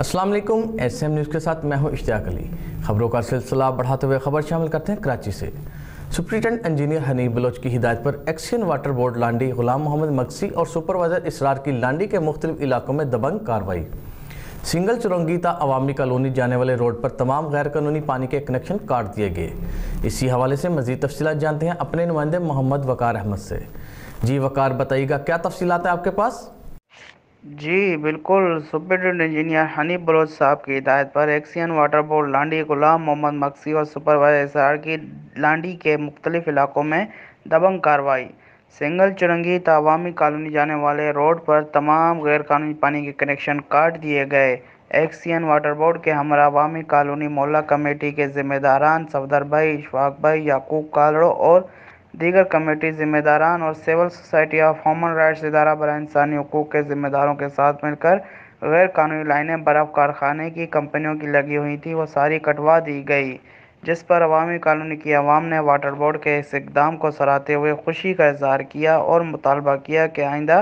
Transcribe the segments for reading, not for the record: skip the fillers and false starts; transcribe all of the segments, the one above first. अस्सलाम वालेकुम, SM news के साथ मैं हूं इश्तियाक अली। खबरों का सिलसिला बढ़ाते हुए खबर शामिल करते हैं कराची से। सुपरिटेंडेंट इंजीनियर हनीफ बलोच की हिदायत पर XEN water board Landi, Ghulam Mohammad Maksi और सुपरवाइज़र इसरार की लांडी के मुख्तलिफ इलाकों में दबंग कार्रवाई। सिंगल चुरंगीता अवामी कॉलोनी जाने वाले रोड पर तमाम गैरकानूनी पानी के कनेक्शन काट दिए गए। इसी हवाले से मज़ीद तफसीलात जानते हैं अपने नुमाइंदे मोहम्मद वक़ार अहमद से। जी वक़ार, बताइएगा क्या तफसीलात हैं आपके पास? जी बिल्कुल, सुपरिटेंडेंट इंजीनियर हनीफ बलोच साहब की हिदायत पर XEN water board Landi, Ghulam Mohammad Maksi और सुपरवाइजर इसरार की लांडी के मुख्तलिफ इलाकों में दबंग कार्रवाई। सिंगल चुरंगी तवामी कॉलोनी जाने वाले रोड पर तमाम गैरकानूनी पानी के कनेक्शन काट दिए गए। एक्सियन वाटर बोर्ड के हमरा अवामी कॉलोनी मोहल्ला कमेटी के जिम्मेदारान सफदर भाई, इशफाक भाई, याकूब कालड़ो और दीगर कमेटी जिम्मेदारान और civil society of human rights इदारा बराए इंसानी हकूक़ के जिम्मेदारों के साथ मिलकर गैर कानूनी लाइनें बर्फ़ कारखाने की कंपनियों की लगी हुई थी वो सारी कटवा दी गई, जिस पर अवामी कॉलोनी की आवाम ने वाटर बोर्ड के इस इक़दाम को सराहते हुए खुशी का इजहार किया और मुतालबा किया कि आइंदा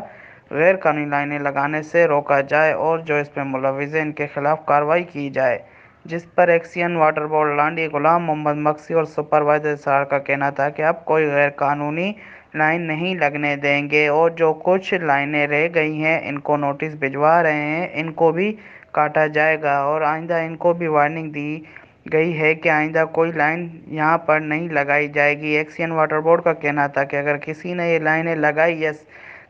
गैर कानूनी लाइनें लगाने से रोका जाए और जो इसमें मुलविस हैं इनके खिलाफ कार्रवाई की जाए। जिस पर XEN water board Landi, Ghulam Mohammad Maksi और सुपरवाइजर इसरार का कहना था कि अब कोई गैर कानूनी लाइन नहीं लगने देंगे और जो कुछ लाइनें रह गई हैं इनको नोटिस भिजवा रहे हैं, इनको भी काटा जाएगा और आइंदा इनको भी वार्निंग दी गई है कि आइंदा कोई लाइन यहाँ पर नहीं लगाई जाएगी। एक्सियन वाटर बोर्ड का कहना था कि अगर किसी ने ये लाइनें लगाई या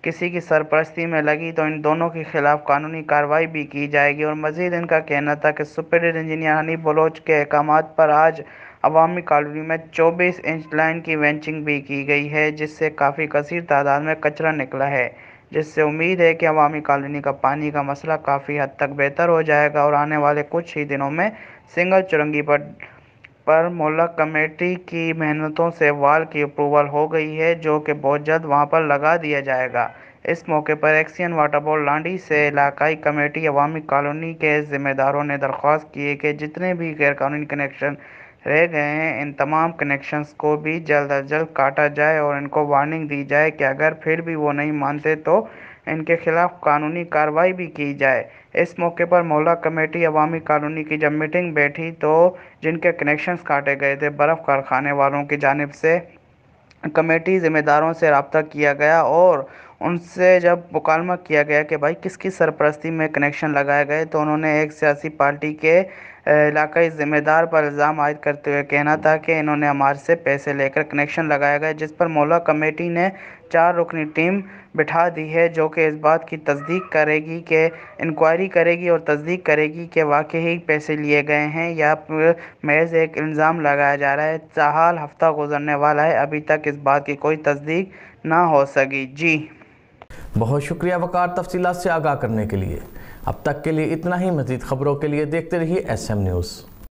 किसी की सरपरस्ती में लगी तो इन दोनों के खिलाफ कानूनी कार्रवाई भी की जाएगी। और मजीद इनका कहना था कि सुपरिटेंडेंट इंजीनियर हनीफ बलोच के अहकामात पर आज अवामी कॉलोनी में 24 इंच लाइन की वेंचिंग भी की गई है, जिससे काफ़ी कसीर तादाद में कचरा निकला है, जिससे उम्मीद है कि अवामी कॉलोनी का पानी का मसला काफ़ी हद तक बेहतर हो जाएगा और आने वाले कुछ ही दिनों में सिंगल चुरंगी पर मोहल्ला कमेटी की मेहनतों से वाल की अप्रूवल हो गई है, जो कि बहुत जल्द वहां पर लगा दिया जाएगा। इस मौके पर एक्सियन वाटर बोर्ड लांडी से इलाकाई कमेटी अवामी कॉलोनी के ज़िम्मेदारों ने दरख्वास्त की है कि जितने भी गैरकानूनी कनेक्शन रह गए हैं इन तमाम कनेक्शंस को भी जल्द अज जल्द काटा जाए और इनको वार्निंग दी जाए कि अगर फिर भी वो नहीं मानते तो इनके खिलाफ कानूनी कार्रवाई भी की जाए। इस मौके पर मोहल्ला कमेटी अवामी कॉलोनी की जब मीटिंग बैठी तो जिनके कनेक्शंस काटे गए थे बर्फ़ कारखाने वालों की जानिब से कमेटी ज़िम्मेदारों से रब्ता किया गया और उनसे जब मुकालमा किया गया कि भाई किसकी सरपरस्ती में कनेक्शन लगाए गए तो उन्होंने एक सियासी पार्टी के इलाकाई ज़िम्मेदार पर इल्ज़ाम आयद करते हुए कहना था कि इन्होंने हमारे से पैसे लेकर कनेक्शन लगाया गया, जिस पर मोहल्ला कमेटी ने 4 रुकनी टीम बिठा दी है जो कि इस बात की तस्दीक करेगी कि इंक्वायरी करेगी और तस्दीक करेगी कि वाकई ही पैसे लिए गए हैं या महज एक इल्ज़ाम लगाया जा रहा है। चाहाल हफ्ता गुजरने वाला है, अभी तक इस बात की कोई तस्दीक ना हो सकी। जी बहुत शुक्रिया वक़ार तफसीलात से आगाह करने के लिए। अब तक के लिए इतना ही। मज़ीद खबरों के लिए देखते रहिए एसएम न्यूज़।